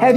Have